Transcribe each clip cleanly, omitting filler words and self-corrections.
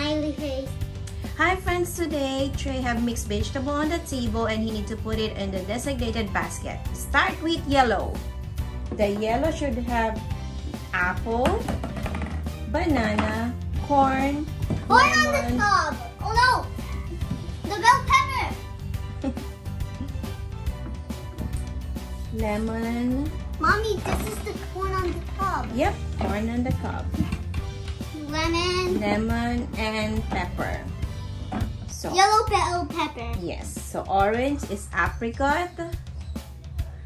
smiley face. Hi friends, today Trey have mixed vegetable on the table and he need to put it in the designated basket. Start with yellow. The yellow should have apple, banana, corn, corn on the top. Oh no! The bell pepper. Lemon. Mommy, this is the corn on the cob. Yep, corn on the cob. Lemon. Lemon and pepper. So, yellow bell pepper. Yes. So orange is apricot.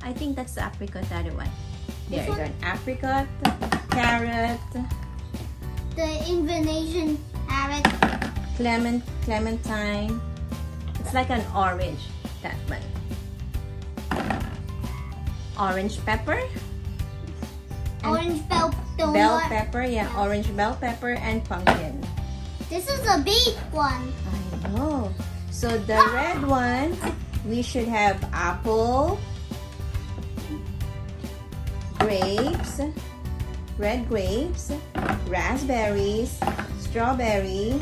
I think that's the apricot, the other one. There you go. Apricot, carrot. The Indonesian carrot. Clementine. It's like an orange, that one. Orange pepper. Orange bell pepper. Yeah, orange bell pepper and pumpkin. This is a big one. I know. So the red one, we should have apple, grapes, red grapes, raspberries, strawberry,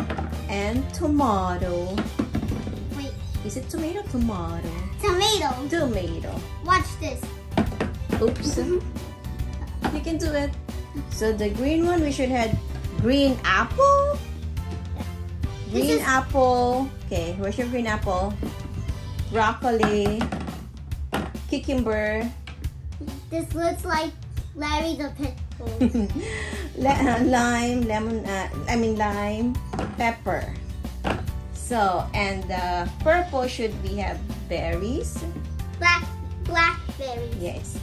and tomato. Wait. Is it tomato? Tomato. Tomato. Tomato. Watch this. Oops. You can do it. So the green one, we should have green apple. Green apple. Okay, where's your green apple? Broccoli. Cucumber. This looks like Larry the Pickle. lime, pepper. So, and the purple should we have berries? Blackberries. Yes.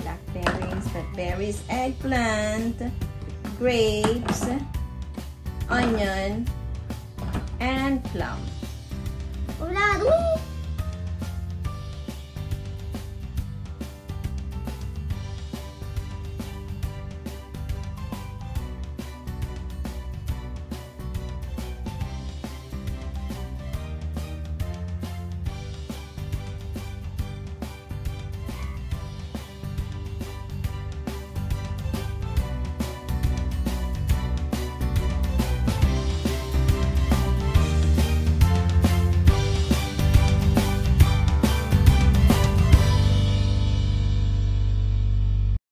Blackberries, blackberries, eggplant, grapes, onion, and plum.